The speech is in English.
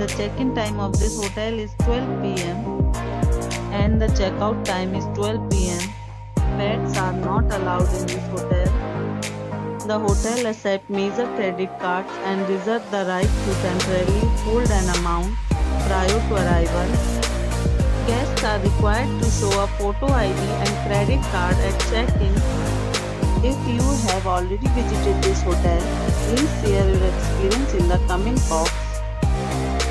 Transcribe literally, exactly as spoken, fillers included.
The check-in time of this hotel is twelve p m and the checkout time is twelve p m Pets are not allowed in this hotel. The hotel accepts major credit cards and reserves the right to temporarily hold an amount prior to arrival. Guests are required to show a photo I D and credit card at check-in. If you have already visited this hotel, please share your experience in the comment box.